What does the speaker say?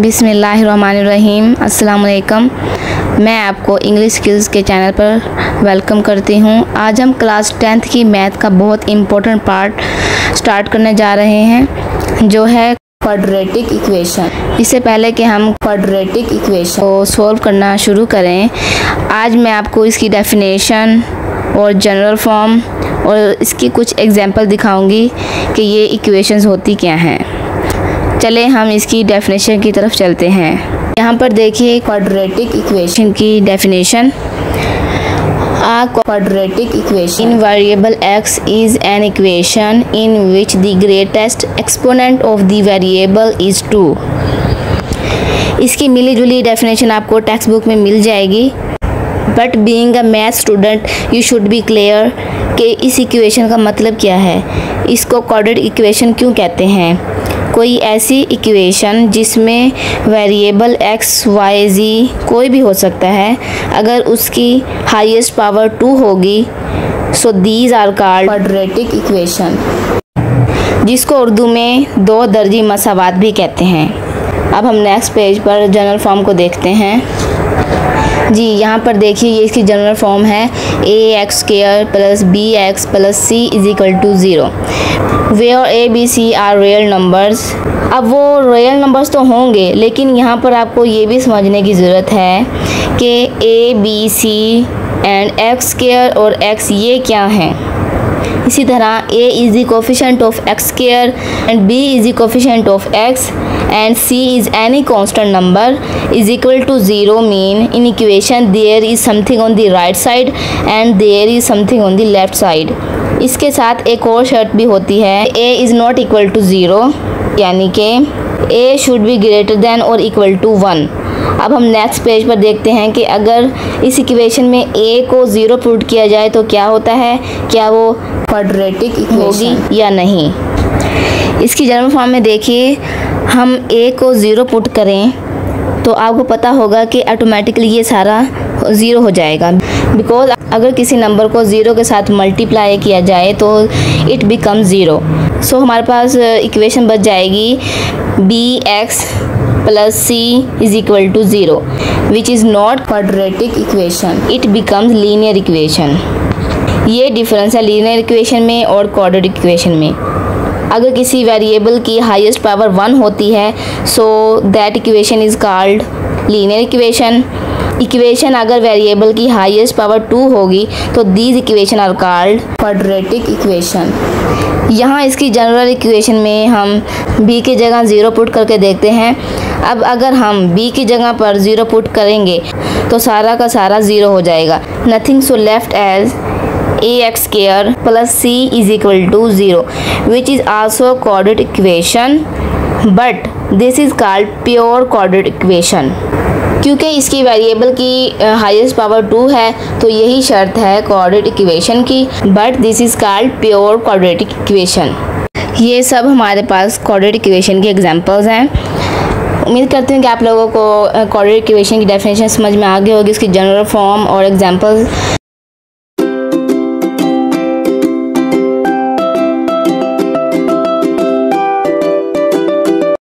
बिस्मिल्लाहिर्रहमानिर्रहीम। अस्सलामुअलैकुम। मैं आपको इंग्लिश स्किल्स के चैनल पर वेलकम करती हूं। आज हम क्लास 10th की मैथ का बहुत इम्पोर्टेंट पार्ट स्टार्ट करने जा रहे हैं, जो है क्वाड्रेटिक इक्वेशन। इससे पहले कि हम क्वाड्रेटिक इक्वेशन को सॉल्व करना शुरू करें, आज मैं आपको इसकी डेफिनेशन और जनरल फॉर्म और इसकी कुछ एग्जाम्पल दिखाऊंगी कि ये इक्वेशंस होती क्या हैं। चले हम इसकी डेफिनेशन की तरफ चलते हैं। यहाँ पर देखिए क्वाड्रेटिक इक्वेशन की definition. A quadratic equation in variable x is an equation in which the greatest exponent of the variable is 2। इसकी मिली जुली डेफिनेशन आपको टेक्स्ट बुक में मिल जाएगी। But being a math student you should be clear कि इस equation का मतलब क्या है, इसको क्वाड्रेटिक इक्वेशन क्यों कहते हैं। कोई ऐसी इक्वेशन जिसमें वेरिएबल एक्स वाई जी कोई भी हो सकता है, अगर उसकी हाईएस्ट पावर 2 होगी, so these are called quadratic equation, जिसको उर्दू में दो दर्जी मसावात भी कहते हैं। अब हम नेक्स्ट पेज पर जनरल फॉर्म को देखते हैं। जी यहाँ पर देखिए ये इसकी जनरल फॉर्म है ax² + bx + c = 0 where a, b, c are real numbers. अब वो रियल नंबर्स तो होंगे, लेकिन यहाँ पर आपको ये भी समझने की ज़रूरत है कि a, b, c and x² और x ये क्या हैं। इसी तरह a is the coefficient of x² and b is the coefficient of x and c is any constant number is equal to 0 mean in equation there is something on the right side and there is something on the left side। इसके साथ एक और शर्त भी होती है a is not equal to 0, यानी कि a should be greater than or equal to 1। अब हम नेक्स्ट पेज पर देखते हैं कि अगर इस इक्वेशन में a को 0 पुट किया जाए तो क्या होता है, क्या वो क्वाड्रेटिक इक्वेशन होगी या नहीं। इसकी जनरल फॉर्म में देखिए, हम a को 0 पुट करें तो आपको पता होगा कि ऑटोमेटिकली ये सारा 0 हो जाएगा, बिकॉज अगर किसी नंबर को 0 के साथ मल्टीप्लाई किया जाए तो इट बिकम 0। सो हमारे पास इक्वेशन बच जाएगी bx + c = 0 which is not quadratic equation, it becomes linear equation. ये डिफरेंस है लीनियर इक्वेशन में और क्वाड्रेटिक इक्वेशन में। अगर किसी वेरिएबल की हाईएस्ट पावर 1 होती है so that equation is called linear equation. Equation अगर वेरिएबल की हाईएस्ट पावर 2 होगी तो these equation are called quadratic equation. यहाँ इसकी जनरल इक्वेशन में हम b की जगह 0 पुट करके देखते हैं। अब अगर हम b की जगह पर 0 पुट करेंगे तो सारा का सारा 0 हो जाएगा, nothing so left as ax² + c = 0 which is also quadratic equation but this is called pure quadratic equation। क्योंकि इसकी वेरिएबल की हाईएस्ट पावर 2 है तो यही शर्त है क्वाड्रेटिक इक्वेशन की, but this is called pure quadratic equation. ये सब हमारे पास क्वाड्रेटिक इक्वेशन के एग्जांपल्स हैं। उम्मीद करती हूँ कि आप लोगों को क्वाड्रेटिक इक्वेशन की डेफिनेशन समझ में आ गई होगी, इसकी जनरल फॉर्म और एग्जांपल्स।